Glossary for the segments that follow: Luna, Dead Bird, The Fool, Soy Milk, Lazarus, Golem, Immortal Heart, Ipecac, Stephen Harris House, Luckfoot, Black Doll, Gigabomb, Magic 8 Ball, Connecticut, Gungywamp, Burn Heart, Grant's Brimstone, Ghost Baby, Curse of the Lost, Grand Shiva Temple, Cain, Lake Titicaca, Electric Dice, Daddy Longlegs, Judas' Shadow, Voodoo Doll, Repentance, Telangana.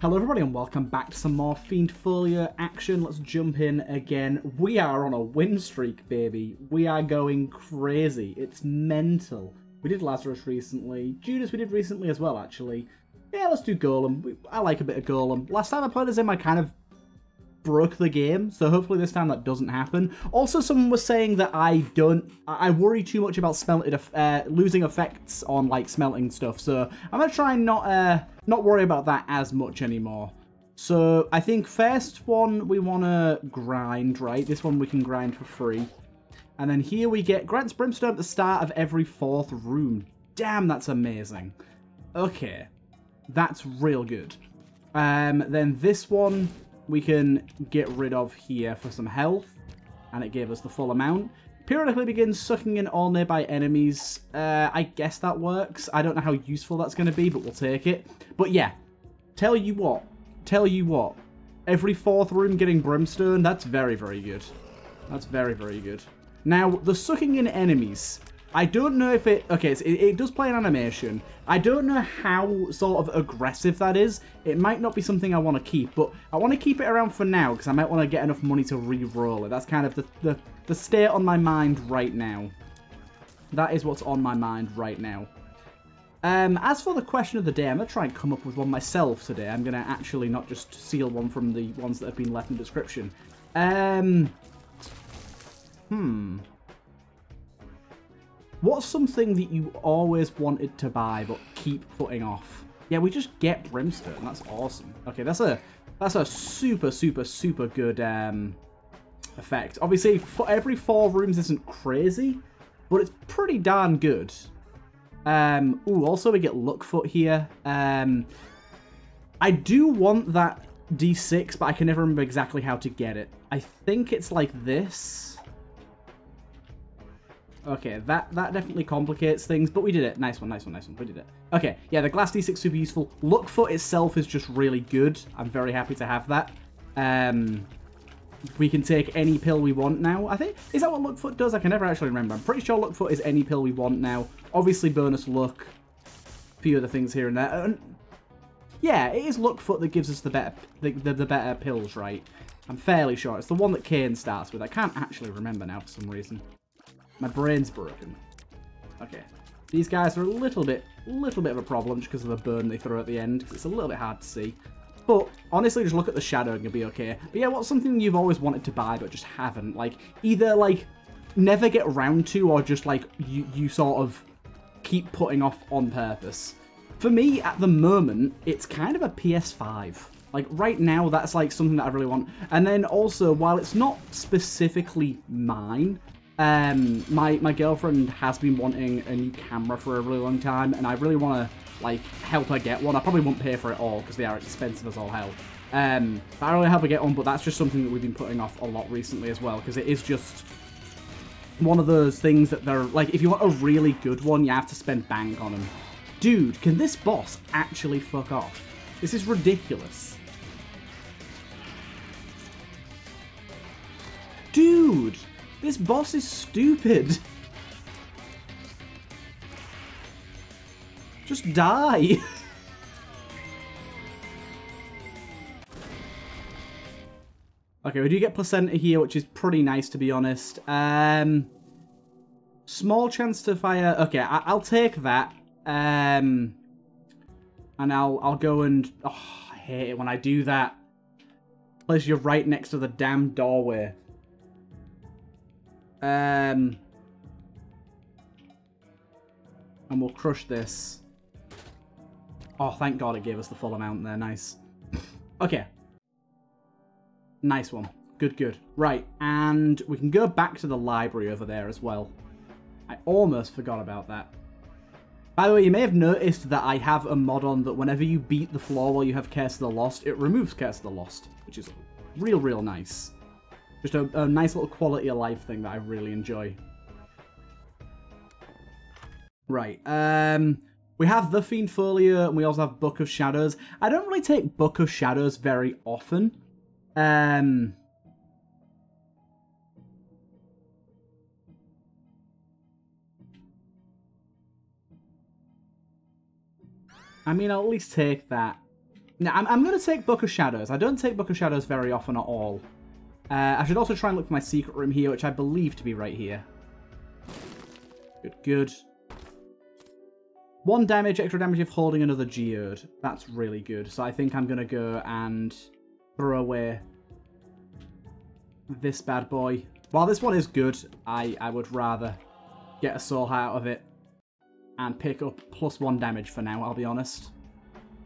Hello everybody and welcome back to some more Fiend Folio action. Let's jump in again. We are on a win streak, baby. We are going crazy. It's mental. We did Lazarus recently. Judas we did recently as well, actually. Yeah, let's do Golem. I like a bit of Golem. Last time I played as him, I kind of broke the game, so hopefully this time that doesn't happen. Also, someone was saying that I worry too much about losing effects on like smelting stuff, so I'm gonna try and not worry about that as much anymore. So I think first one we wanna grind, right? This one we can grind for free, and then here we get Grant's Brimstone at the start of every fourth room. Damn, that's amazing. Okay, that's real good. Then this one we can get rid of here for some health, and it gave us the full amount. Periodically begins sucking in all nearby enemies. I guess that works. I don't know how useful that's going to be, but we'll take it. But yeah, tell you what, every fourth room getting Brimstone, that's very, very good. That's very, very good. Now, the sucking in enemies, I don't know if it... Okay, so it does play an animation. I don't know how sort of aggressive that is. It might not be something I want to keep, but I want to keep it around for now because I might want to get enough money to re-roll it. That's kind of the state on my mind right now. That is what's on my mind right now. As for the question of the day, I'm going to try and come up with one myself today. I'm going to actually not just steal one from the ones that have been left in the description. What's something that you always wanted to buy but keep putting off? Yeah, we just get Brimstone. That's awesome. Okay, that's a super, super, super good effect. Obviously, for every four rooms isn't crazy, but it's pretty darn good. Ooh, also we get Luckfoot here. I do want that D6, but I can never remember exactly how to get it. I think it's like this. Okay, that definitely complicates things, but we did it. Nice one, nice one, nice one. We did it. Okay, yeah, the Glass D6 is super useful. Luckfoot itself is just really good. I'm very happy to have that. We can take any pill we want now, I think. Is that what Luckfoot does? I can never actually remember. I'm pretty sure Luckfoot is any pill we want now. Obviously, bonus luck. A few other things here and there. Yeah, it is Luckfoot that gives us the better, the better pills, right? I'm fairly sure. It's the one that Cain starts with. I can't actually remember now for some reason. My brain's broken. Okay. These guys are a little bit of a problem just because of the burn they throw at the end, because it's a little bit hard to see. But honestly, just look at the shadow and you'll be okay. But yeah, what's something you've always wanted to buy but just haven't? Like, either, like, never get around to, or just, like, you sort of keep putting off on purpose. For me, at the moment, it's kind of a PS5. Like, right now, that's, like, something that I really want. And then also, while it's not specifically mine... my girlfriend has been wanting a new camera for a really long time, and I really want to, like, help her get one. I probably won't pay for it all, because they are expensive as all hell. But I really help her get one, but that's just something that we've been putting off a lot recently as well, because it is just one of those things that they're, like, if you want a really good one, you have to spend bang on them. Dude, can this boss actually fuck off? This is ridiculous. Dude! This boss is stupid. Just die. Okay, we do get Placenta here, which is pretty nice, to be honest. Small chance to fire. Okay, I'll take that. And I'll go and... Oh, I hate it when I do that. Place you right next to the damn doorway. And we'll crush this. Oh, thank God it gave us the full amount there. Nice. Okay. Nice one. Good, good. Right, and we can go back to the library over there as well. I almost forgot about that. By the way, you may have noticed that I have a mod on that whenever you beat the floor while you have Curse of the Lost, it removes Curse of the Lost, which is real, real nice. Just a nice little quality of life thing that I really enjoy. Right, we have the Fiend Folio, and we also have Book of Shadows. I don't really take Book of Shadows very often. I mean, I'll at least take that. Now, I'm going to take Book of Shadows. I don't take Book of Shadows very often at all. I should also try and look for my secret room here, which I believe to be right here. Good, good. 1 damage, extra damage if holding another Geode. That's really good. So I think I'm going to go and throw away this bad boy. While this one is good, I would rather get a soul out of it and pick up +1 damage for now, I'll be honest.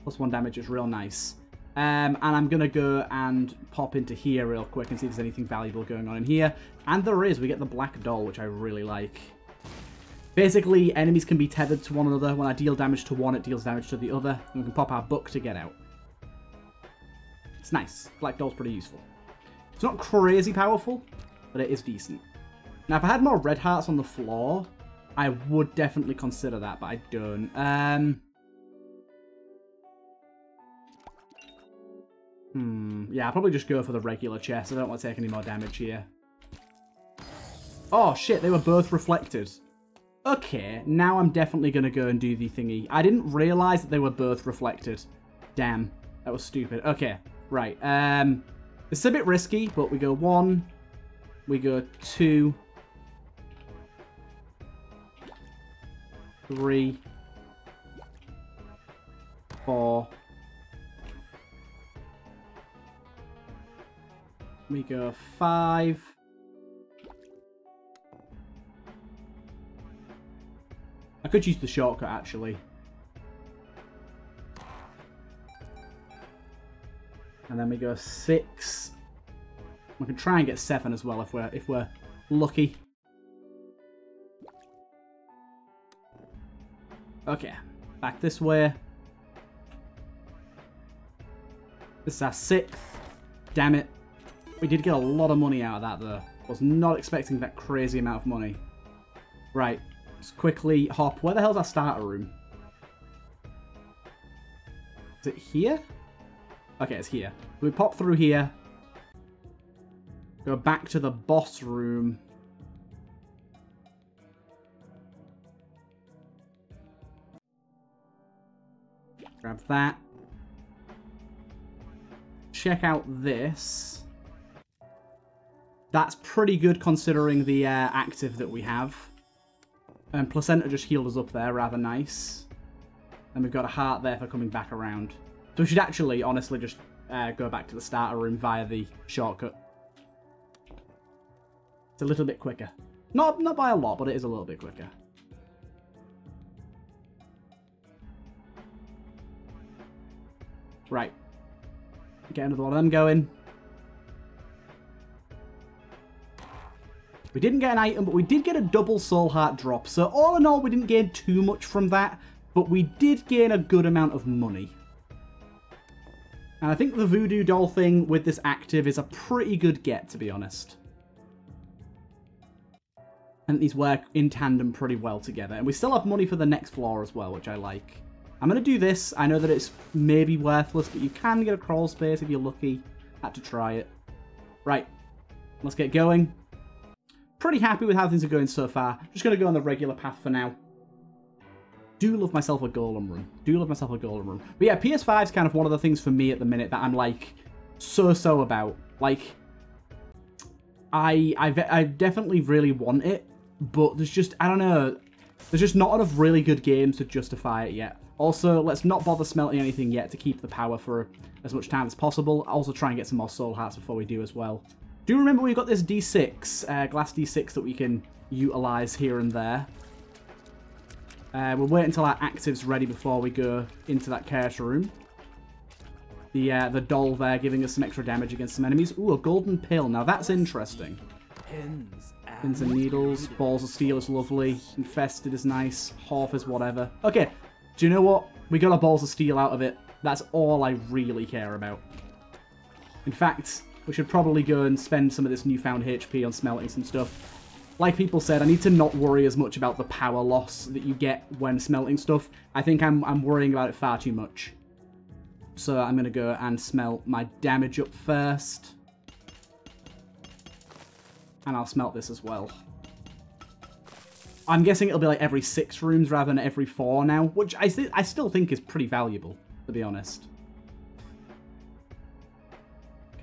+1 damage is real nice. And I'm going to go and pop into here real quick and see if there's anything valuable going on in here. And there is. We get the Black Doll, which I really like. Basically, enemies can be tethered to one another. When I deal damage to one, it deals damage to the other. And we can pop our book to get out. It's nice. Black Doll's pretty useful. It's not crazy powerful, but it is decent. Now, if I had more red hearts on the floor, I would definitely consider that, but I don't. Yeah, I'll probably just go for the regular chest. I don't want to take any more damage here. Oh, shit. They were both reflected. Okay, now I'm definitely going to go and do the thingy. I didn't realise that they were both reflected. Damn, that was stupid. Okay, right. It's a bit risky, but we go 1. We go 2. 3. 4. We go 5. I could use the shortcut, actually. And then we go 6. We can try and get 7 as well if we're lucky. Okay, back this way. This is our 6th. Damn it. We did get a lot of money out of that, though. I was not expecting that crazy amount of money. Right. Let's quickly hop. Where the hell's our starter room? Is it here? Okay, it's here. We pop through here. Go back to the boss room. Grab that. Check out this. That's pretty good considering the active that we have. And Placenta just healed us up there, rather nice. And we've got a heart there for coming back around. So we should actually, honestly, just go back to the starter room via the shortcut. It's a little bit quicker. Not by a lot, but it is a little bit quicker. Right. Get another one of them going. We didn't get an item, but we did get a double soul heart drop. So all in all, we didn't gain too much from that, but we did gain a good amount of money. And I think the Voodoo Doll thing with this active is a pretty good get, to be honest. And these work in tandem pretty well together. And we still have money for the next floor as well, which I like. I'm going to do this. I know that it's maybe worthless, but you can get a crawl space if you're lucky. Had to try it. Right. Let's get going. Pretty happy with how things are going so far. Just going to go on the regular path for now. Do love myself a Golem room. Do love myself a Golem room. But yeah, PS5 is kind of one of the things for me at the minute that I'm like so about. Like, I definitely really want it, but there's just, I don't know, there's just not enough really good games to justify it yet. Also, let's not bother smelting anything yet to keep the power for as much time as possible. I'll also try and get some more soul hearts before we do as well. Do remember we've got this D6, Glass D6 that we can utilise here and there. We'll wait until our active's ready before we go into that curse room. The doll there giving us some extra damage against some enemies. Ooh, a golden pill. Now that's interesting. Pins and needles. Balls of steel is lovely. Infested is nice. Half is whatever. Okay, do you know what? We got our balls of steel out of it. That's all I really care about. In fact, we should probably go and spend some of this newfound HP on smelting some stuff. Like people said, I need to not worry as much about the power loss that you get when smelting stuff. I think I'm worrying about it far too much. So I'm going to go and smelt my damage up first. And I'll smelt this as well. I'm guessing it'll be like every 6 rooms rather than every 4 now, which I still think is pretty valuable, to be honest.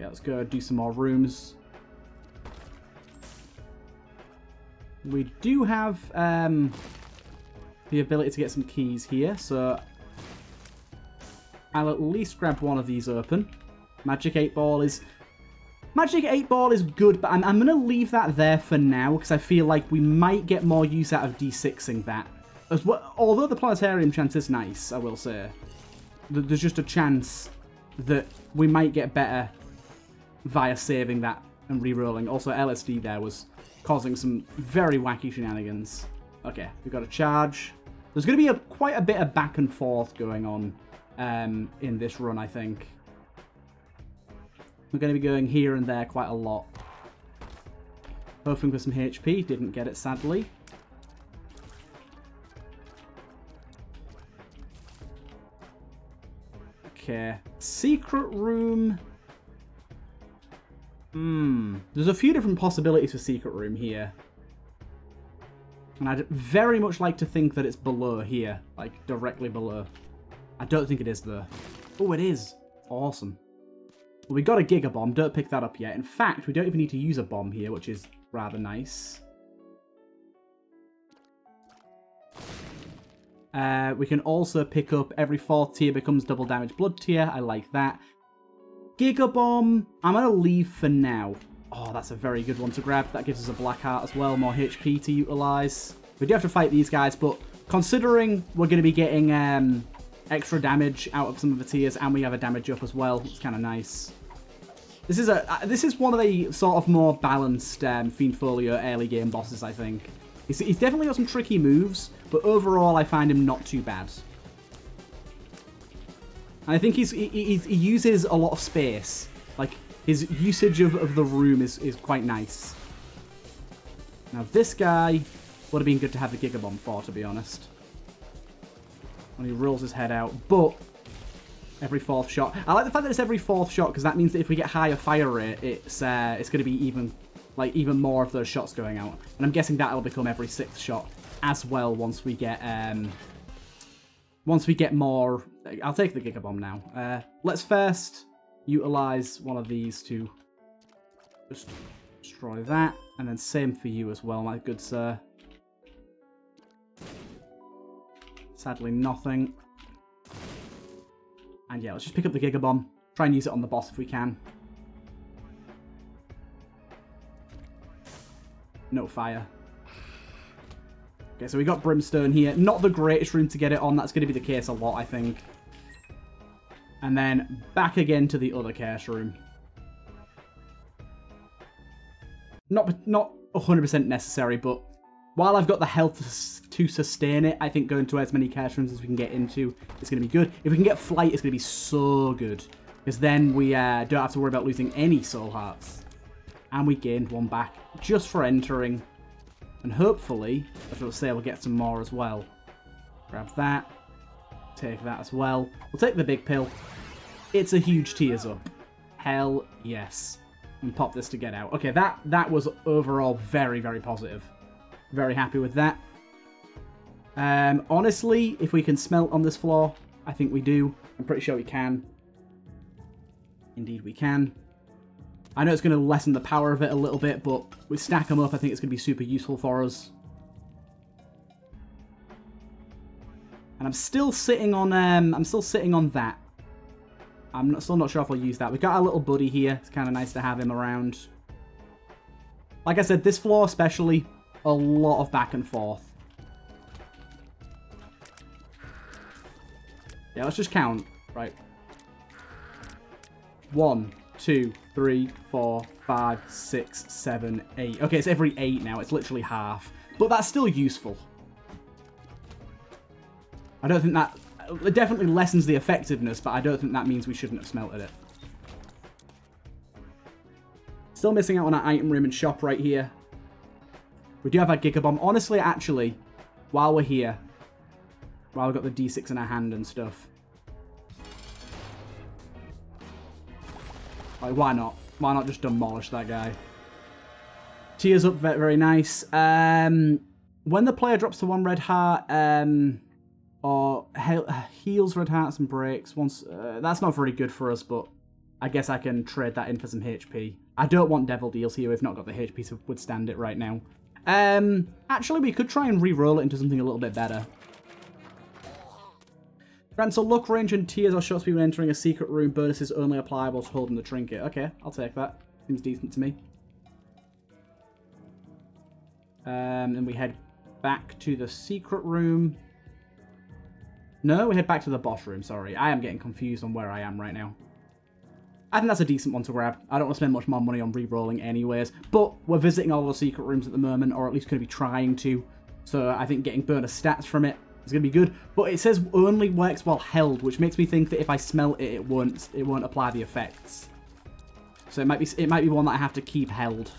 Okay, let's go do some more rooms. We do have the ability to get some keys here, so I'll at least grab one of these open. Magic 8 Ball is... Magic 8 Ball is good, but I'm going to leave that there for now, because I feel like we might get more use out of D6ing that. As well, although the planetarium chance is nice, I will say. There's just a chance that we might get better via saving that and re-rolling. Also, LSD there was causing some very wacky shenanigans. Okay, we've got a charge. There's going to be quite a bit of back and forth going on in this run, I think. We're going to be going here and there quite a lot. Hoping for some HP. Didn't get it, sadly. Okay. Secret room. There's a few different possibilities for secret room here. And I'd very much like to think that it's below here. Like, directly below. I don't think it is, though. Oh, it is. Awesome. Well, we got a Gigabomb. Don't pick that up yet. In fact, we don't even need to use a bomb here, which is rather nice. We can also pick up every 4th tier becomes double damage blood tier. I like that. Gigabomb, I'm going to leave for now. Oh, that's a very good one to grab. That gives us a black heart as well. More HP to utilize. We do have to fight these guys, but considering we're going to be getting extra damage out of some of the tiers, and we have a damage up as well, it's kind of nice. This is one of the sort of more balanced Fiend Folio early game bosses, I think. He's definitely got some tricky moves, but overall I find him not too bad. And I think he uses a lot of space. Like, his usage of the room is quite nice. Now this guy would have been good to have the Gigabomb for, to be honest. And he rolls his head out, but every 4th shot. I like the fact that it's every 4th shot, because that means that if we get higher fire rate, it's going to be even more of those shots going out. And I'm guessing that'll become every 6th shot as well once we get more. I'll take the Gigabomb now. Let's first utilize one of these to just destroy that, and then same for you as well, my good sir. Sadly, nothing. And yeah, let's just pick up the Gigabomb. Try and use it on the boss if we can. No fire. Okay, so we got Brimstone here. Not the greatest room to get it on. That's going to be the case a lot, I think. And then back again to the other curse room. Not 100% necessary, but while I've got the health to sustain it, I think going to as many curse rooms as we can get into is going to be good. If we can get flight, it's going to be so good. Because then we don't have to worry about losing any soul hearts. And we gained one back just for entering. And hopefully, as I was saying, we'll get some more as well. Grab that. Take that as well. We'll take the big pill. It's a huge tears up. Hell yes. And pop this to get out. Okay, that was overall very, very positive. Very happy with that. Honestly, if we can smelt on this floor, I think we do. I'm pretty sure we can. Indeed we can. I know it's going to lessen the power of it a little bit, but we stack them up, I think it's going to be super useful for us. And I'm still sitting on that. I'm still not sure if I'll use that. We've got our little buddy here. It's kind of nice to have him around. Like I said, this floor especially, a lot of back and forth. Yeah, let's just count. Right. 1, 2, 3, 4, 5, 6, 7, 8. Okay, it's every 8 now. It's literally half. But that's still useful. I don't think that... It definitely lessens the effectiveness, but I don't think that means we shouldn't have smelted it. Still missing out on our item room and shop right here. We do have our Gigabomb. Honestly, actually, while we're here, while we've got the D6 in our hand and stuff, like, why not? Why not just demolish that guy? Tears up, very nice. When the player drops to 1 red heart, or heals red hearts and breaks once, that's not very good for us, but I guess I can trade that in for some HP. I don't want Devil Deals here. We've not got the HP to withstand it right now. Actually, we could try and re-roll it into something a little bit better. Grants a luck range and tiers or shots when entering a secret room. Bonuses only apply whilst holding the trinket. Okay, I'll take that. Seems decent to me. And we head back to the secret room. No, we head back to the boss room, sorry. I am getting confused on where I am right now. I think that's a decent one to grab. I don't want to spend much more money on re-rolling anyways. But we're visiting all the secret rooms at the moment, or at least going to be trying to. So I think getting bonus stats from it is going to be good. But it says only works while held, which makes me think that if I smell it, it won't apply the effects. So it might be one that I have to keep held.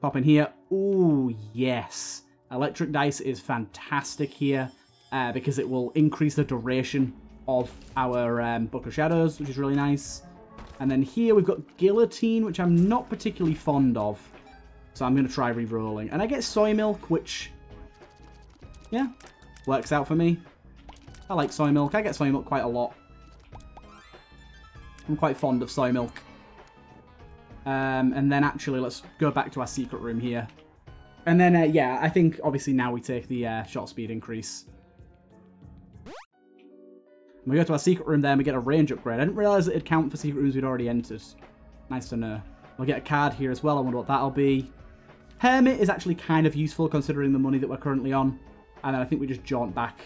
Pop in here. Ooh, yes. Electric Dice is fantastic here because it will increase the duration of our Book of Shadows, which is really nice. And then here we've got Guillotine, which I'm not particularly fond of. So I'm going to try re-rolling. And I get Soy Milk, which, yeah, works out for me. I like Soy Milk. I get Soy Milk quite a lot. I'm quite fond of Soy Milk. And then actually, let's go back to our secret room here. And then, yeah, I think obviously now we take the shot speed increase. And we go to our secret room there and we get a range upgrade. I didn't realise it'd count for secret rooms we'd already entered. Nice to know. We'll get a card here as well. I wonder what that'll be. Hermit is actually kind of useful considering the money that we're currently on. And then I think we just jaunt back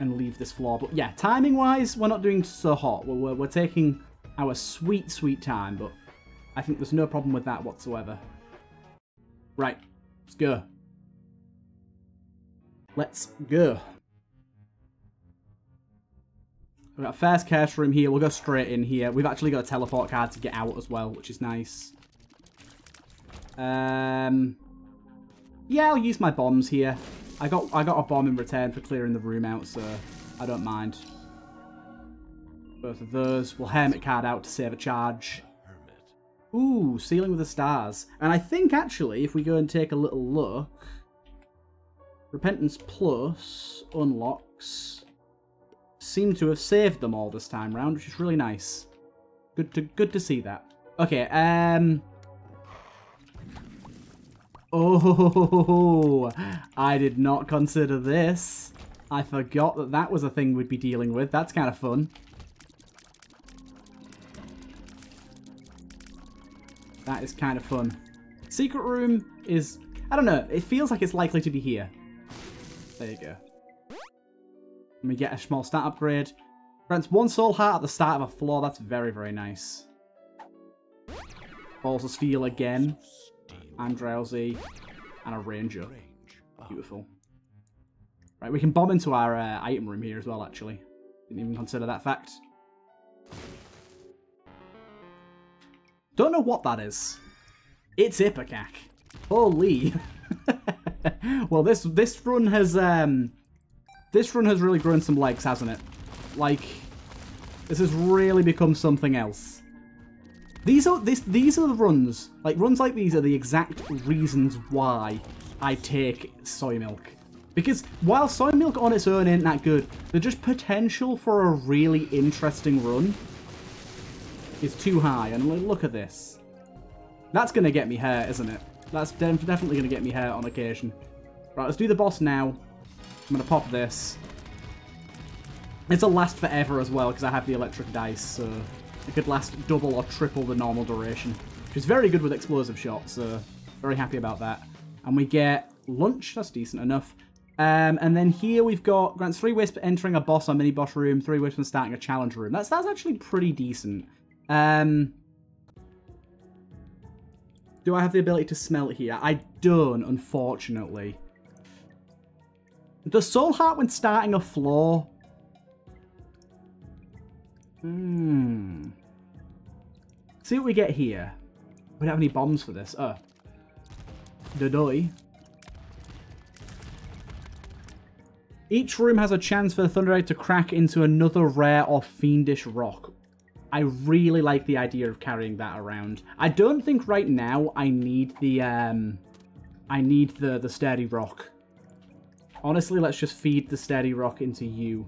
and leave this floor. But yeah, timing-wise, we're not doing so hot. We're taking our sweet, sweet time, but I think there's no problem with that whatsoever. Right. Let's go. Let's go. We've got a first curse room here. We'll go straight in here. We've actually got a teleport card to get out as well, which is nice. Yeah, I'll use my bombs here. I got a bomb in return for clearing the room out, so I don't mind. Both of those. We'll hermit card out to save a charge. Ooh, Ceiling with the Stars. And I think, actually, if we go and take a little look, Repentance Plus unlocks seem to have saved them all this time round, which is really nice. Good to see that. Okay, Oh, I did not consider this. I forgot that that was a thing we'd be dealing with. That's kind of fun. That is kind of fun. Secret room is, I don't know, it feels like it's likely to be here. There you go. And we get a small stat upgrade. Grants one soul heart at the start of a floor. That's very, very nice. Balls of Steel again. I'm drowsy. And a ranger. Beautiful. Right, we can bomb into our item room here as well, actually. Didn't even consider that fact. Don't know what that is. It's Ipecac. Holy. Well, this run has really grown some legs, hasn't it? Like, this has really become something else. These are the runs. Like, runs like these are the exact reasons why I take Soy Milk. Because while Soy Milk on its own ain't that good, the just potential for a really interesting run is too high, and look at this. That's going to get me hurt, isn't it? That's definitely going to get me hurt on occasion. Right, let's do the boss now. I'm going to pop this. It's a last forever as well, because I have the electric dice, so it could last double or triple the normal duration, which is very good with explosive shots, so very happy about that. And we get lunch. That's decent enough. And then here we've got grants 3 wisps entering a boss or mini-boss room, 3 wisps and starting a challenge room. That's actually pretty decent. Do I have the ability to smell it here? I don't, unfortunately. The soul heart when starting a floor. See what we get here. We don't have any bombs for this. Oh. Dodoy. Each room has a chance for the Thunderhead to crack into another rare or fiendish rock. I really like the idea of carrying that around. I don't think right now I need the sturdy rock. Honestly, let's just feed the sturdy rock into you.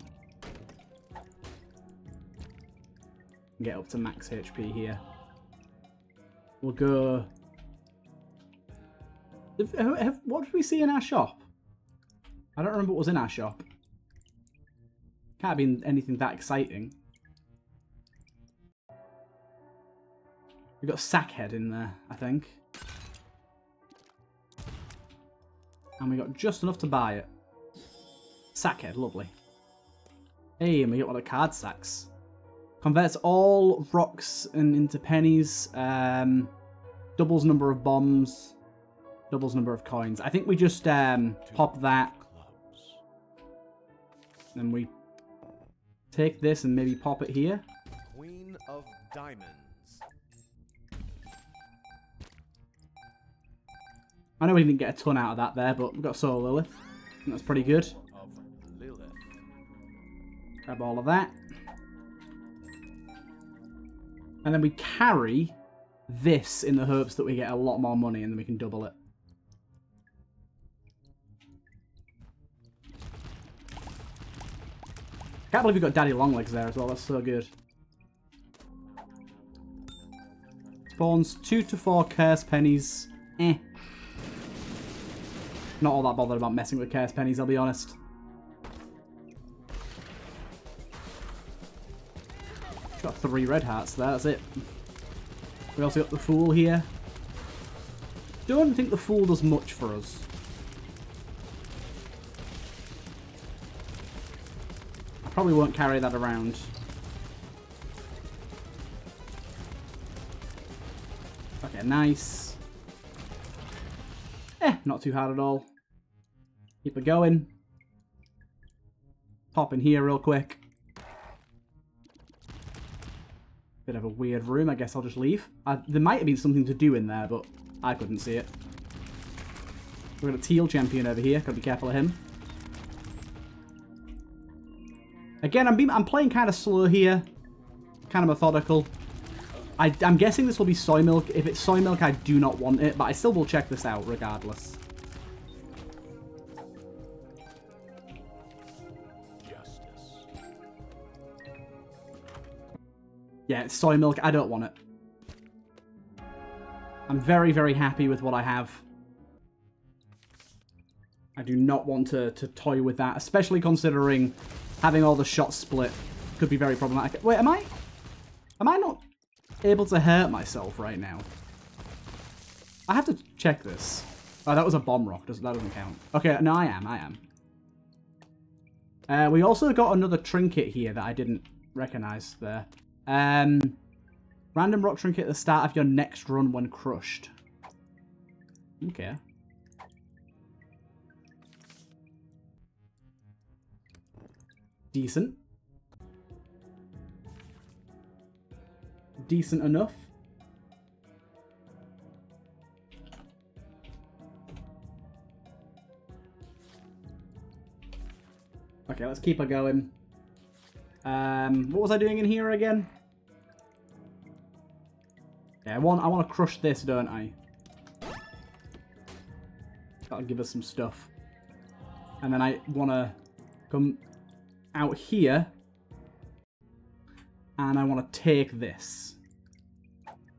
and get up to max HP here. We'll go... what did we see in our shop? I don't remember what was in our shop. Can't have been anything that exciting. We got Sackhead in there, I think. And we got just enough to buy it. Sackhead, lovely. Hey, and we got one of the card sacks. Converts all rocks and into pennies. Doubles number of bombs. Doubles number of coins. I think we just pop that. Then we take this and maybe pop it here. Queen of Diamonds. I know we didn't get a ton out of that there, but we got Soul of Lilith. I think that's pretty good. Grab all of that. And then we carry this in the hopes that we get a lot more money and then we can double it. Can't believe we got Daddy Longlegs there as well. That's so good. Spawns 2 to 4 curse pennies. Eh. Not all that bothered about messing with curse pennies, I'll be honest. Got 3 red hearts there, that's it. We also got the Fool here. Don't think the Fool does much for us. I probably won't carry that around. Okay, nice. Eh, not too hard at all. Keep it going. Pop in here real quick. Bit of a weird room. I guess I'll just leave. There might have been something to do in there, but I couldn't see it. We've got a teal champion over here. Got to be careful of him. Again, I'm playing kind of slow here. Kind of methodical. I'm guessing this will be Soy Milk. If it's Soy Milk, I do not want it, but I still will check this out regardless. Yeah, it's Soy Milk. I don't want it. I'm very, very happy with what I have. I do not want to toy with that, especially considering having all the shots split could be very problematic. Wait, am I not able to hurt myself right now? I have to check this. Oh, that was a bomb rock. That doesn't count. Okay, no, I am. We also got another trinket here that I didn't recognize there. Random rock trinket at the start of your next run when crushed. Okay. Decent. Decent enough. Okay, let's keep her going. What was I doing in here again? Yeah, I want to crush this, don't I? That'll give us some stuff. And then I want to come out here. And I want to take this.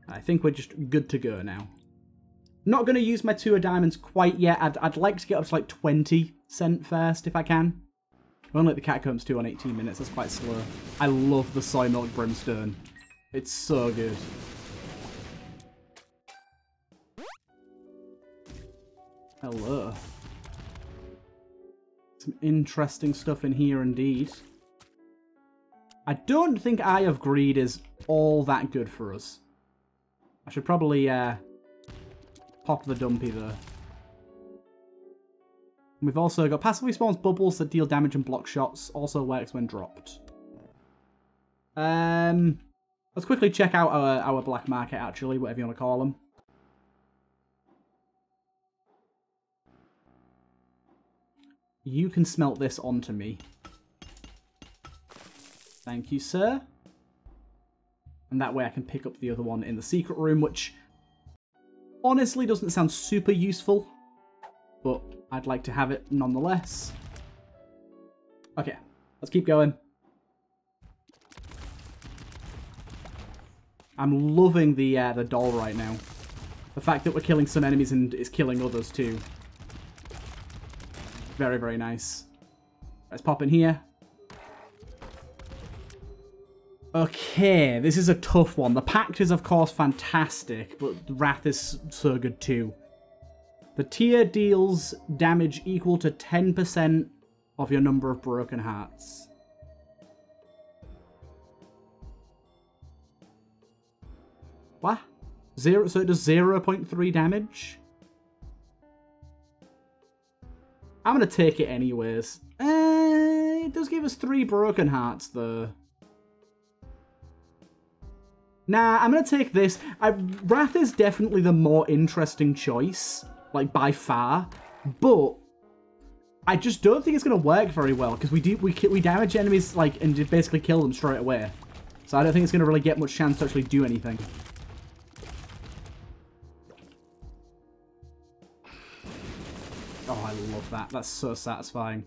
I think we're just good to go now. Not going to use my 2 of diamonds quite yet. I'd like to get up to like 20¢ first if I can. Only the Catacombs 2 on 18 minutes. That's quite slow. I love the Soy Milk Brimstone. It's so good. Hello. Some interesting stuff in here indeed. I don't think Eye of Greed is all that good for us. I should probably pop the dumpy though. We've also got passively spawns bubbles that deal damage and block shots. Also works when dropped. Let's quickly check out our black market, actually, whatever you want to call them. You can smelt this onto me. Thank you, sir. And that way I can pick up the other one in the secret room, which honestly doesn't sound super useful, but I'd like to have it nonetheless. Okay, let's keep going. I'm loving the doll right now. The fact that we're killing some enemies and it's killing others too. Very, very nice. Let's pop in here. Okay, this is a tough one. The Pact is, of course, fantastic, but Wrath is so good too. The tier deals damage equal to 10% of your number of broken hearts. What? Zero, so it does 0.3 damage? I'm going to take it anyways. It does give us 3 broken hearts, though. Nah, I'm going to take this. Wrath is definitely the more interesting choice, like, by far. But I just don't think it's going to work very well, because we damage enemies, like, and basically kill them straight away. So I don't think it's going to really get much chance to actually do anything. Oh, I love that. That's so satisfying.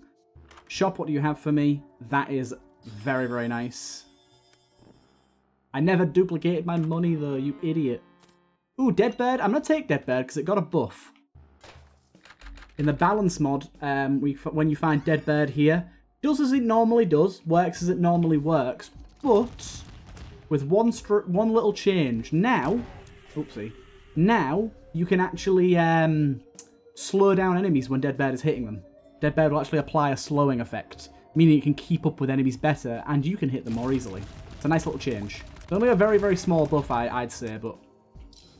Shop, what do you have for me? That is very, very nice. I never duplicated my money, though, you idiot. Ooh, Dead Bird. I'm going to take Dead Bird because it got a buff. In the balance mod, when you find Dead Bird here, does as it normally does, works as it normally works, but with one little change. Now, oopsie, now you can actually slow down enemies when Dead Bird is hitting them. Dead Bird will actually apply a slowing effect, meaning you can keep up with enemies better and you can hit them more easily. It's a nice little change. It's only a very, very small buff, I'd say, but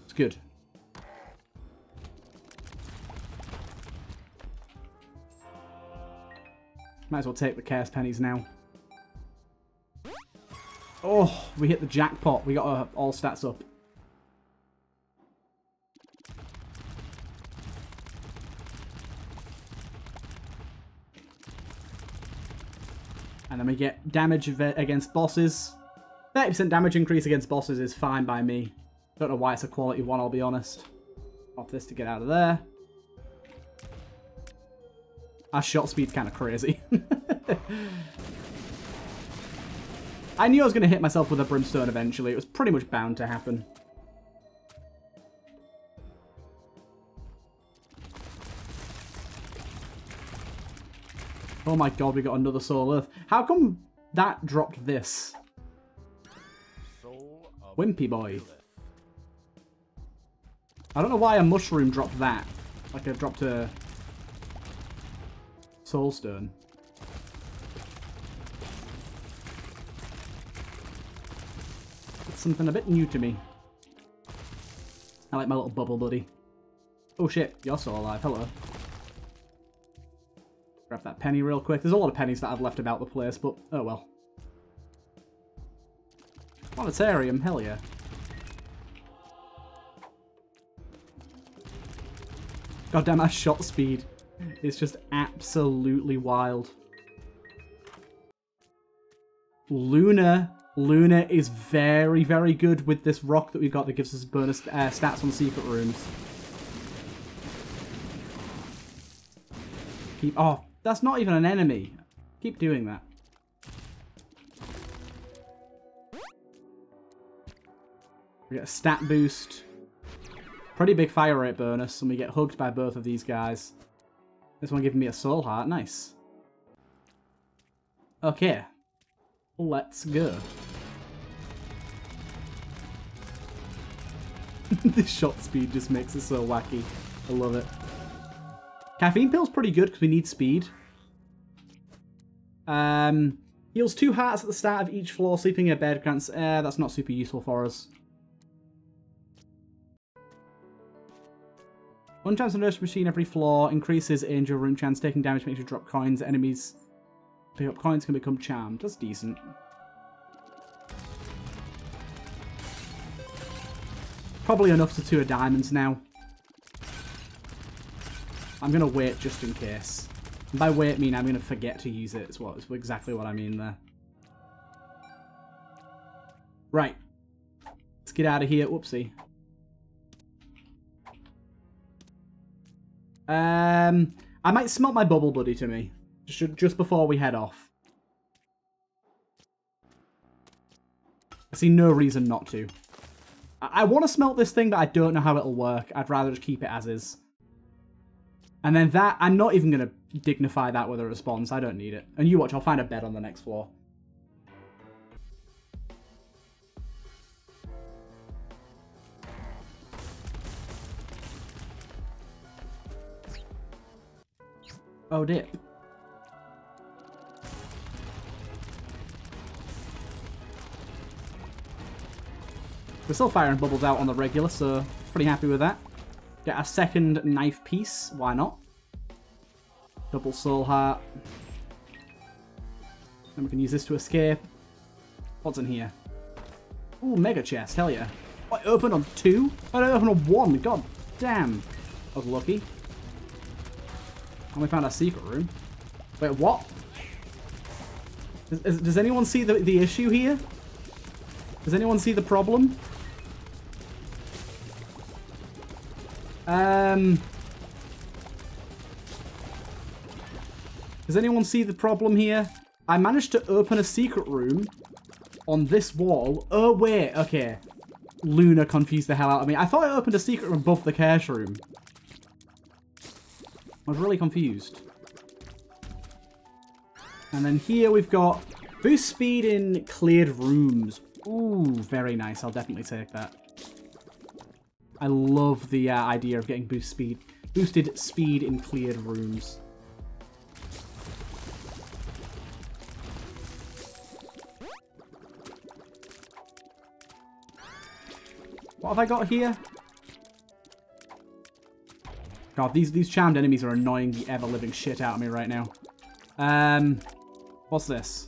it's good. Might as well take the Chaos Pennies now. Oh, we hit the jackpot. We got all stats up. And then we get damage against bosses. 30% damage increase against bosses is fine by me. Don't know why it's a quality one, I'll be honest. Pop this to get out of there. Our shot speed's kind of crazy. I knew I was going to hit myself with a brimstone eventually. It was pretty much bound to happen. Oh my god, we got another Soul Earth. How come that dropped this? Wimpy boy. I don't know why a mushroom dropped that. Like I dropped a soulstone. It's something a bit new to me. I like my little bubble buddy. Oh shit, you're still alive. Hello. Grab that penny real quick. There's a lot of pennies that I've left about the place, but oh well. Planetarium, hell yeah. Goddamn, our shot speed is just absolutely wild. Luna. Luna is very, very good with this rock that we've got that gives us bonus stats on secret rooms. Keep... Oh, that's not even an enemy. Keep doing that. We get a stat boost, pretty big fire rate bonus, and we get hugged by both of these guys. This one giving me a soul heart, nice. Okay, let's go. This shot speed just makes it so wacky. I love it. Caffeine pill's pretty good because we need speed. Heals 2 hearts at the start of each floor. Sleeping in a bed grants air. That's not super useful for us. One chance on Nurse Machine every floor, increases Angel Room chance, taking damage makes you drop coins, enemies pick up coins can become charmed. That's decent. Probably enough to 2 diamonds now. I'm going to wait just in case. And by wait, I mean I'm going to forget to use it. It's exactly what I mean there. Right. Let's get out of here. Whoopsie. I might smelt my bubble buddy to me, just before we head off. I see no reason not to. I want to smelt this thing, but I don't know how it'll work. I'd rather just keep it as is. And then that, I'm not even going to dignify that with a response. I don't need it. And you watch, I'll find a bed on the next floor. Oh dear. We're still firing bubbles out on the regular, so pretty happy with that. Get a second knife piece, why not? Double soul heart. And we can use this to escape. What's in here? Ooh, mega chest, hell yeah. I opened on two? I opened on one, god damn. I was lucky. And we found our secret room. Wait, what? Does anyone see the issue here? Does anyone see the problem? Does anyone see the problem here? I managed to open a secret room on this wall. Oh, wait. Okay. Luna confused the hell out of me. I thought I opened a secret room above the cash room. I was really confused. And then here we've got boost speed in cleared rooms. Ooh, very nice. I'll definitely take that. I love the idea of getting boosted speed in cleared rooms. What have I got here? God, these charmed enemies are annoying the ever-living shit out of me right now. What's this?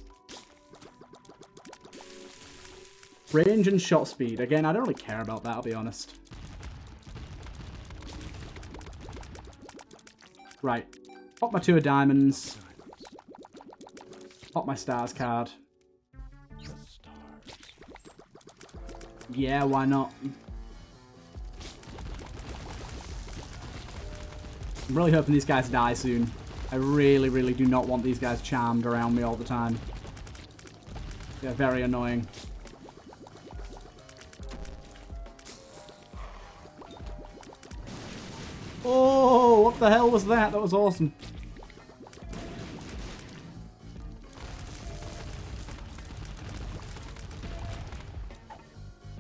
Range and shot speed. Again, I don't really care about that, I'll be honest. Right. Pop my two of diamonds. Pop my stars card. Yeah, why not? I'm really hoping these guys die soon. I really, really do not want these guys charmed around me all the time. They're very annoying. Oh, what the hell was that? That was awesome.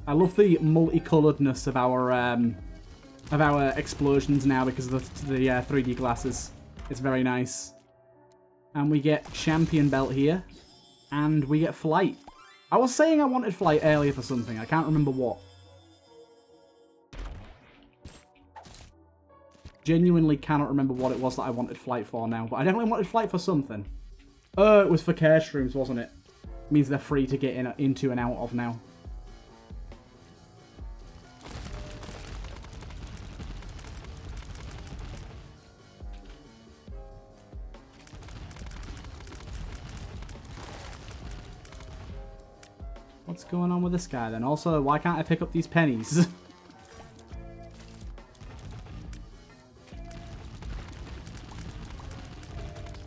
I love the multicoloredness of our explosions now because of the 3D glasses. It's very nice. And we get champion belt here. And we get flight. I was saying I wanted flight earlier for something. I can't remember what. Genuinely cannot remember what it was that I wanted flight for now. But I definitely wanted flight for something. Oh, it was for cash rooms, wasn't it? It means they're free to get in, into and out of now. What's going on with this guy then? Also, why can't I pick up these pennies?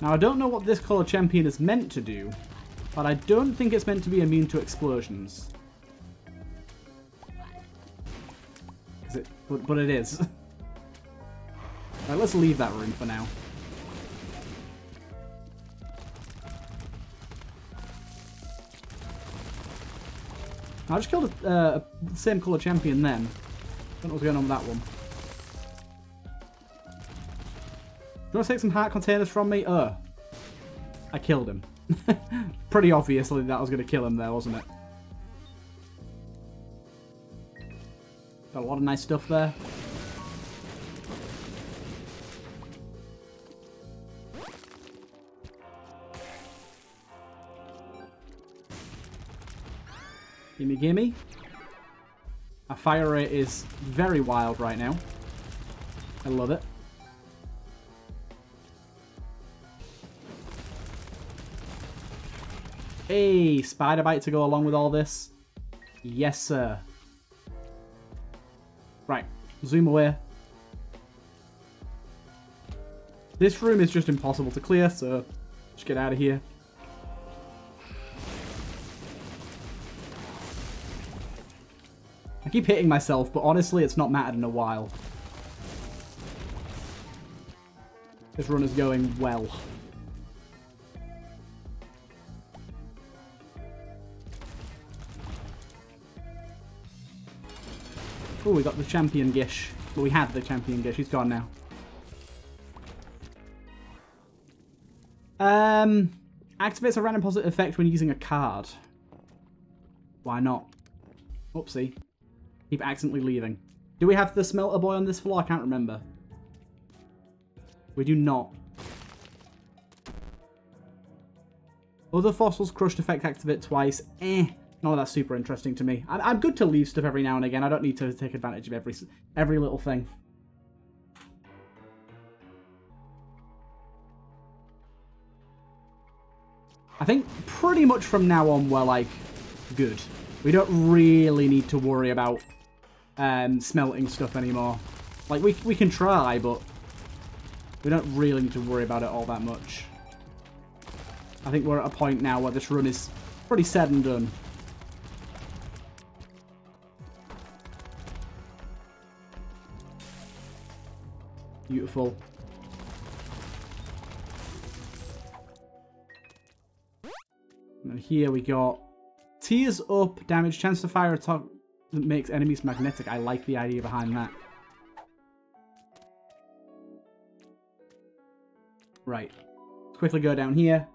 Now, I don't know what this colour champion is meant to do, but I don't think it's meant to be immune to explosions. Is it? But it is. Right, let's leave that room for now. I just killed the same colour champion then. Don't know what's going on with that one. Do you want to take some heart containers from me? Oh. I killed him. Pretty obviously that was going to kill him there, wasn't it? Got a lot of nice stuff there. Gimme, gimme. Our fire rate is very wild right now. I love it. Hey, spider bite to go along with all this. Yes, sir. Right, zoom away. This room is just impossible to clear, so just get out of here. I keep hitting myself, but honestly, it's not mattered in a while. This run is going well. Oh, we got the Champion Gish. Well, we had the Champion Gish. He's gone now. Activates a random positive effect when using a card. Why not? Oopsie. Keep accidentally leaving. Do we have the Smelter Boy on this floor? I can't remember. We do not. Other fossils crushed effect activate twice. None of that's super interesting to me. I'm good to leave stuff every now and again. I don't need to take advantage of every little thing. I think pretty much from now on we're like good. We don't really need to worry about smelting stuff anymore. Like we can try, but we don't really need to worry about it all that much. I think we're at a point now where this run is pretty said and done. Beautiful. And here we got Tears Up, damage, chance to fire a top that makes enemies magnetic. I like the idea behind that. Right. Quickly go down here.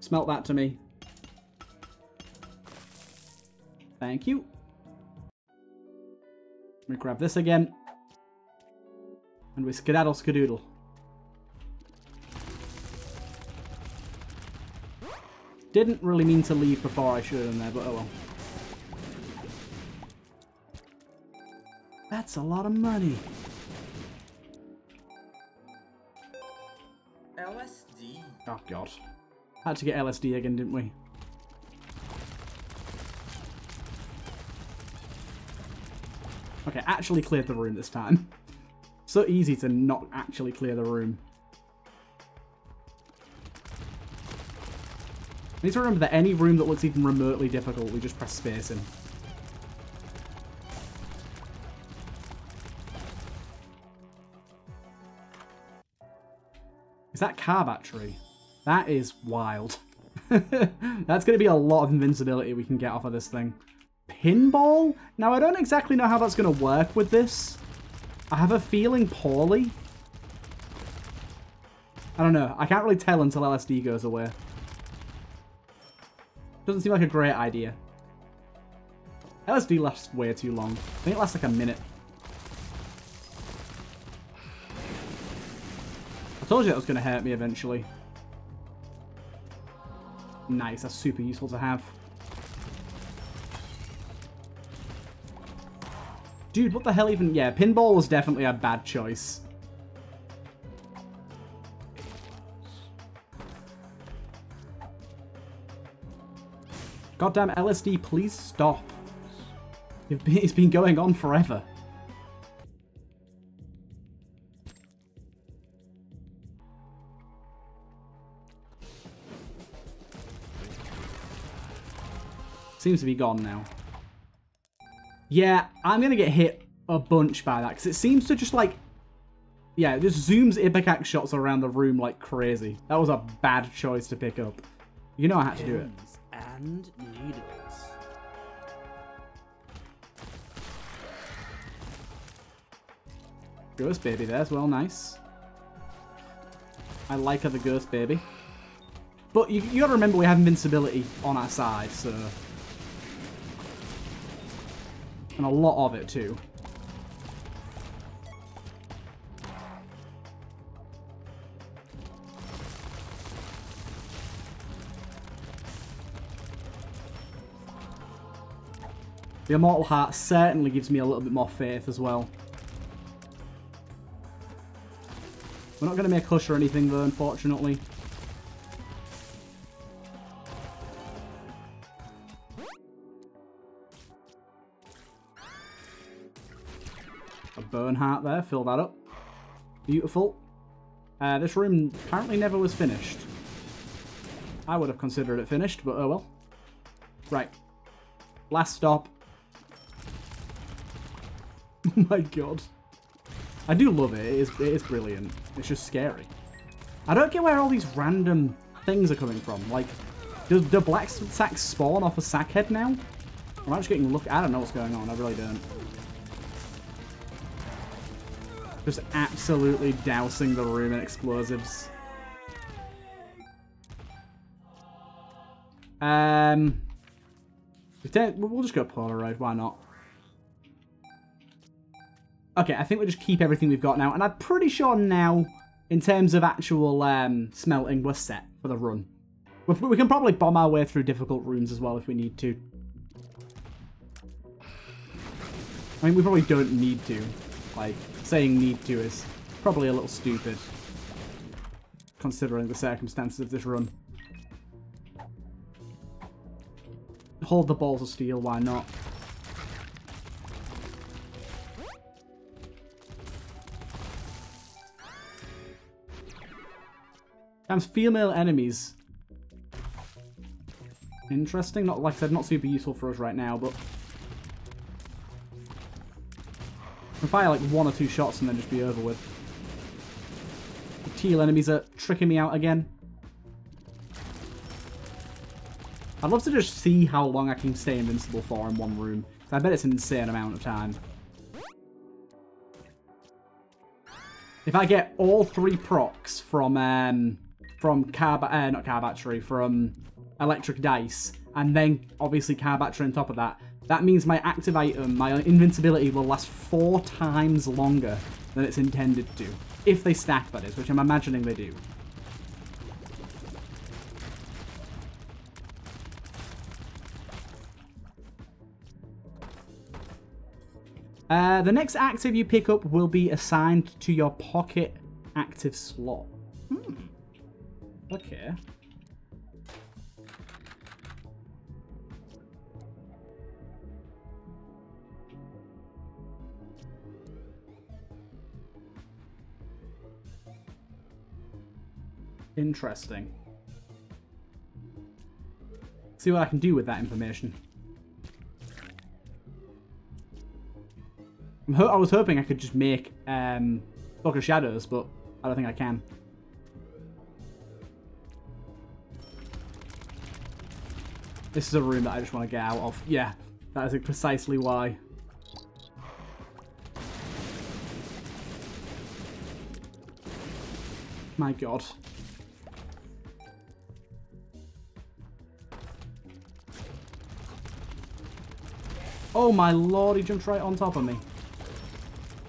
Smelt that to me. Thank you. Let me grab this again. And we skedaddle skadoodle. Didn't really mean to leave before I should in there, but oh well. That's a lot of money. LSD. Oh god. Had to get LSD again, didn't we? Okay, actually cleared the room this time. So easy to not actually clear the room. I need to remember that any room that looks even remotely difficult, we just press space in. Is that Car Battery? That is wild. That's going to be a lot of invincibility we can get off of this thing. Pinball? Now, I don't exactly know how that's going to work with this. I have a feeling poorly. I don't know. I can't really tell until LSD goes away. Doesn't seem like a great idea. LSD lasts way too long. I think it lasts like a minute. I told you that was going to hurt me eventually. Nice, that's super useful to have. Dude, what the hell even... Yeah, pinball was definitely a bad choice. Goddamn LSD, please stop. It's been going on forever. Seems to be gone now. Yeah, I'm going to get hit a bunch by that, because it seems to just like... Yeah, it just zooms Ipecac shots around the room like crazy. That was a bad choice to pick up. You know I had to do it. And needles. Ghost Baby there as well, nice. I like her, the Ghost Baby. But you gotta remember we have invincibility on our side, so... And a lot of it, too. The Immortal Heart certainly gives me a little bit more faith as well. We're not going to make Hush or anything though, unfortunately. A Burn Heart there, fill that up. Beautiful. This room apparently never was finished. I would have considered it finished, but oh well. Right. Last stop. Oh my god. I do love it. It is brilliant. It's just scary. I don't get where all these random things are coming from. Like, does the black sack spawn off a Sackhead now? I'm actually getting look. I don't know what's going on. I really don't. Just absolutely dousing the room in explosives. We'll just go Polaroid. Why not? Okay, I think we'll just keep everything we've got now. And I'm pretty sure now, in terms of actual smelting, we're set for the run. We can probably bomb our way through difficult rooms as well if we need to. I mean, we probably don't need to. Like, saying need to is probably a little stupid, considering the circumstances of this run. Hold the balls of steel, why not? Times female enemies. Interesting. Not, like I said, not super useful for us right now, but we can fire like one or two shots and then just be over with. The teal enemies are tricking me out again. I'd love to just see how long I can stay invincible for in one room. I bet it's an insane amount of time. If I get all three procs from Electric Dice, and then obviously Car Battery on top of that, that means my active item, my invincibility, will last 4 times longer than it's intended to. If they stack, that is, which I'm imagining they do. The next active you pick up will be assigned to your pocket active slot. Hmm. Okay. Interesting. See what I can do with that information. I was hoping I could just make Book of Shadows, but I don't think I can. This is a room that I just want to get out of. Yeah, that is precisely why. My god. Oh my lord, he jumped right on top of me.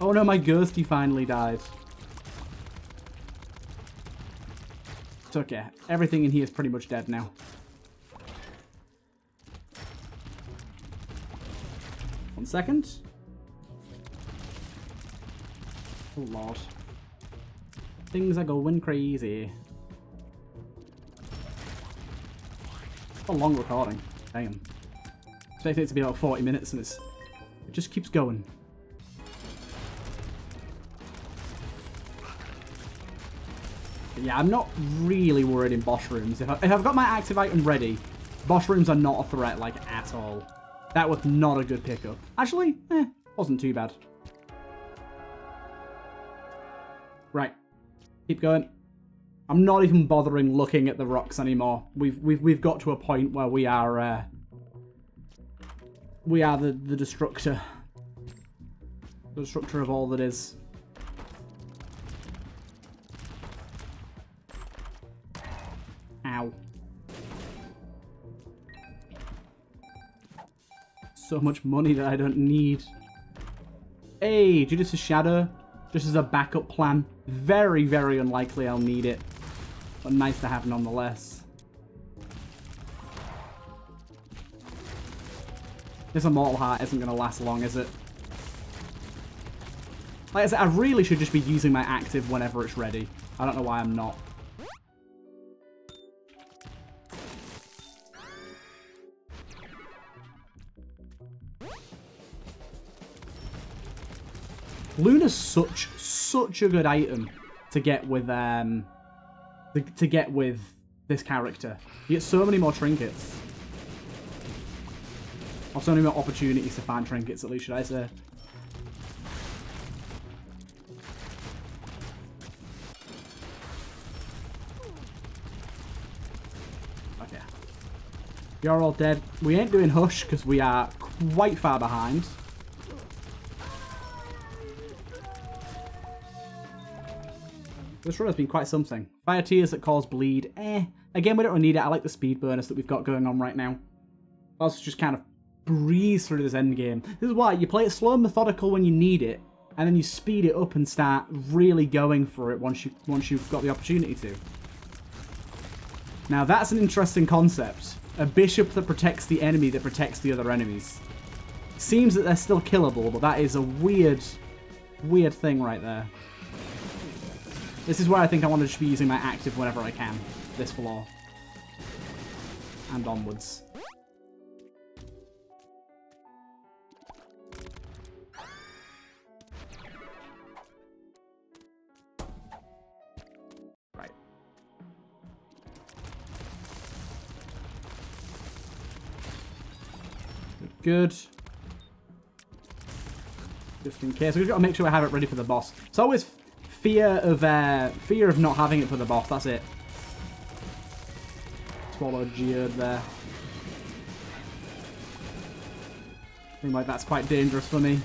Oh no, my ghosty finally died. It's okay. Everything in here is pretty much dead now. One second. Oh lord. Things are going crazy. It's a long recording. Damn. I expected it to be about 40 minutes and it just keeps going. Yeah, I'm not really worried in boss rooms. If I've got my active item ready, boss rooms are not a threat, like, at all. That was not a good pickup. Actually, wasn't too bad. Right. Keep going. I'm not even bothering looking at the rocks anymore. We've got to a point where we are the destructor. The destructor of all that is. Ow. So much money that I don't need. Hey, Judas' Shadow. Just as a backup plan. Very, very unlikely I'll need it. But nice to have nonetheless. This Immortal Heart isn't going to last long, is it? Like I said, I really should just be using my active whenever it's ready. I don't know why I'm not. Luna's such a good item to get with this character. You get so many more trinkets. Or so many more opportunities to find trinkets, at least, should I say. Okay. You're all dead. We ain't doing Hush, because we are quite far behind. This run has been quite something. Fire tears that cause bleed. Again, we don't really need it. I like the speed bonus that we've got going on right now. Let's just kind of breeze through this end game. This is why you play it slow and methodical when you need it, and then you speed it up and start really going for it once you've got the opportunity to. Now that's an interesting concept. A bishop that protects the enemy that protects the other enemies. Seems that they're still killable, but that is a weird thing right there. This is where I think I want to just be using my active whenever I can. This floor. And onwards. Right. Good. Just in case. We've got to make sure I have it ready for the boss. It's always fear of not having it for the boss. That's it. Swallow geared there. I think like that's quite dangerous for me.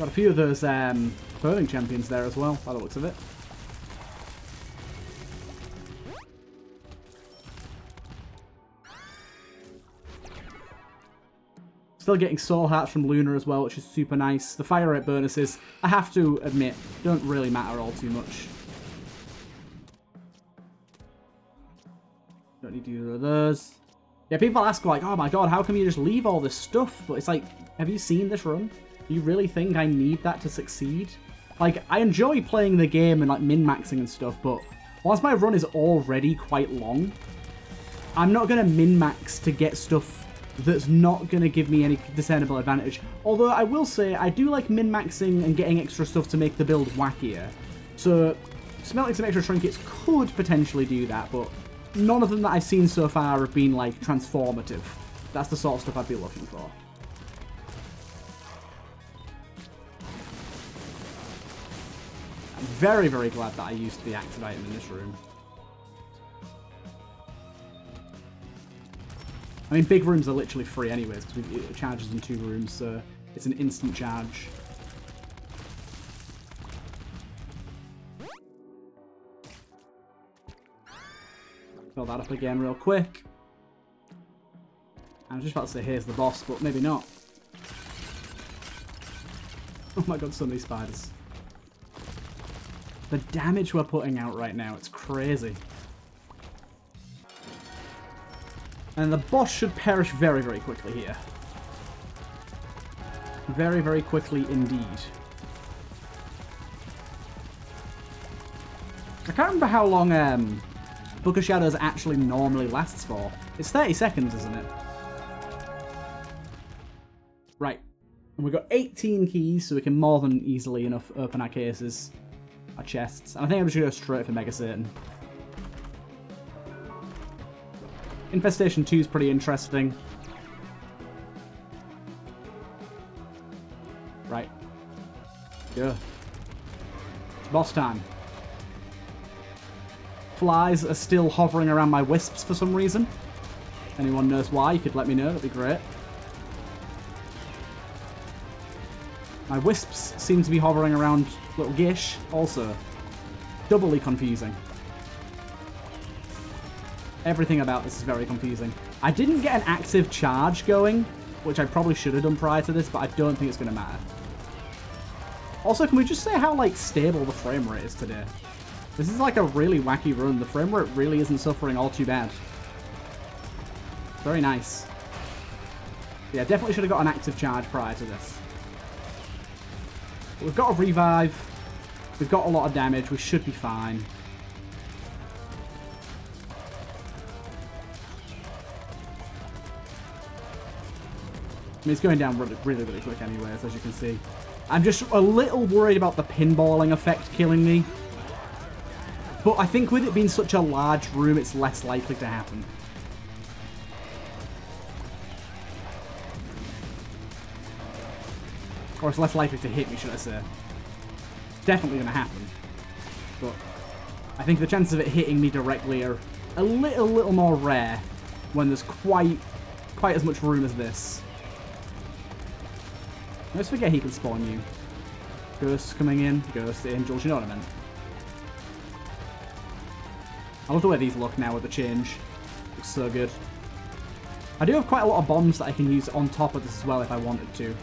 Got a few of those burning champions there as well, by the looks of it. Still getting soul hearts from Luna as well, which is super nice. The fire rate bonuses, I have to admit, don't really matter all too much. Don't need either of those. Yeah, people ask like, oh my god, how come you just leave all this stuff? But it's like, have you seen this run? Do you really think I need that to succeed? Like, I enjoy playing the game and like min-maxing and stuff, but whilst my run is already quite long, I'm not going to min-max to get stuff that's not going to give me any discernible advantage. Although I will say, I do like min-maxing and getting extra stuff to make the build wackier. So, smelting some extra trinkets could potentially do that, but none of them that I've seen so far have been, like, transformative. That's the sort of stuff I'd be looking for. I'm very, very glad that I used the active item in this room. I mean, big rooms are literally free anyways, because it charges in 2 rooms, so it's an instant charge. Fill that up again real quick. I was just about to say, here's the boss, but maybe not. Oh my god, so many spiders. The damage we're putting out right now, it's crazy. And the boss should perish very, very quickly here. Very, very quickly indeed. I can't remember how long Book of Shadows actually normally lasts for. It's 30 seconds, isn't it? Right. And we've got 18 keys, so we can more than easily enough open our cases, our chests. And I think I'm just going to go straight for Mega Satan. Infestation 2 is pretty interesting. Right. Yeah. It's boss time. Flies are still hovering around my wisps for some reason. If anyone knows why, you could let me know. That'd be great. My wisps seem to be hovering around little Gish also. Doubly confusing. Everything about this is very confusing. I didn't get an active charge going, which I probably should have done prior to this, but I don't think it's going to matter. Also, can we just say how, like, stable the frame rate is today? This is, like, a really wacky run. The frame rate really isn't suffering all too bad. Very nice. Yeah, definitely should have got an active charge prior to this. But we've got a revive. We've got a lot of damage. We should be fine. I mean, it's going down really, really, really quick anyways, as you can see. I'm just a little worried about the pinballing effect killing me. But I think with it being such a large room, it's less likely to happen. Or it's less likely to hit me, should I say. It's definitely going to happen. But I think the chances of it hitting me directly are a little more rare when there's quite as much room as this. Let's forget he can spawn you. Ghosts coming in, ghost angels, you know what I meant. I love the way these look now with the change. Looks so good. I do have quite a lot of bombs that I can use on top of this as well if I wanted to. And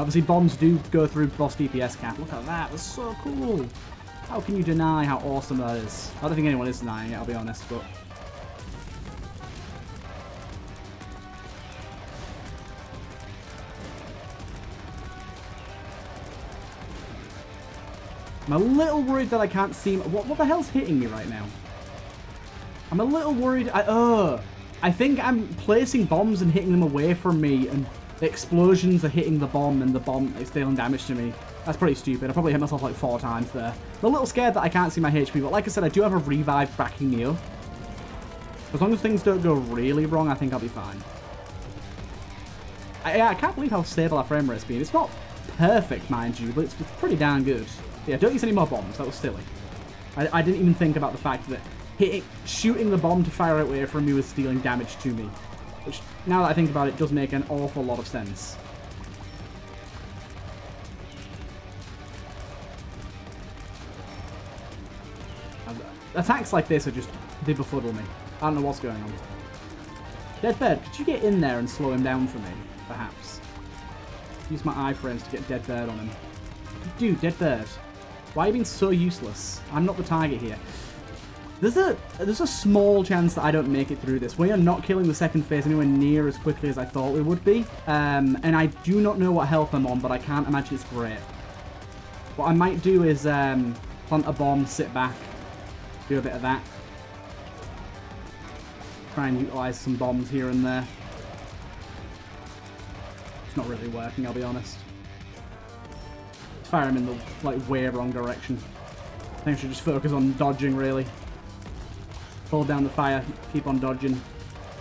obviously bombs do go through boss DPS cap. Look at that, that's so cool. How can you deny how awesome that is? I don't think anyone is denying it, I'll be honest, but... I'm a little worried that I can't see... What the hell's hitting me right now? I'm a little worried... I think I'm placing bombs and hitting them away from me, and the explosions are hitting the bomb, and the bomb is dealing damage to me. That's pretty stupid. I probably hit myself like 4 times there. I'm a little scared that I can't see my HP, but like I said, I do have a revive backing me up. As long as things don't go really wrong, I think I'll be fine. I can't believe how stable our frame rate's been. It's not perfect, mind you, but it's pretty darn good. Yeah, don't use any more bombs. That was silly. I didn't even think about the fact that shooting the bomb to fire it away from me was dealing damage to me. Which, now that I think about it, does make an awful lot of sense. And attacks like this are just... they befuddle me. I don't know what's going on. Dead Bird, could you get in there and slow him down for me? Perhaps. Use my iframes to get Dead Bird on him. Dude, Dead Bird. Why are you being so useless? I'm not the target here. There's a small chance that I don't make it through this. We are not killing the second phase anywhere near as quickly as I thought we would be. And I do not know what health I'm on, but I can't imagine it's great. What I might do is plant a bomb, sit back, do a bit of that. Try and utilize some bombs here and there. It's not really working, I'll be honest. Fire him in the, like, way wrong direction. I think I should just focus on dodging, really. Hold down the fire, keep on dodging.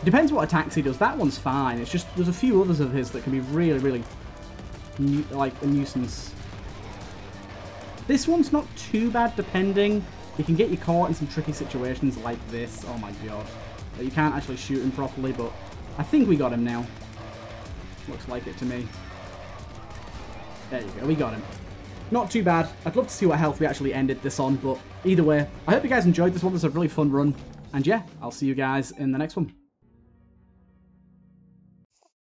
Depends what attacks he does. That one's fine. It's just there's a few others of his that can be really, really, a nuisance. This one's not too bad, depending. You can get you caught in some tricky situations like this. Oh, my God. You can't actually shoot him properly, but I think we got him now. Looks like it to me. There you go. We got him. Not too bad. I'd love to see what health we actually ended this on, but either way, I hope you guys enjoyed this one. This was a really fun run, and yeah, I'll see you guys in the next one.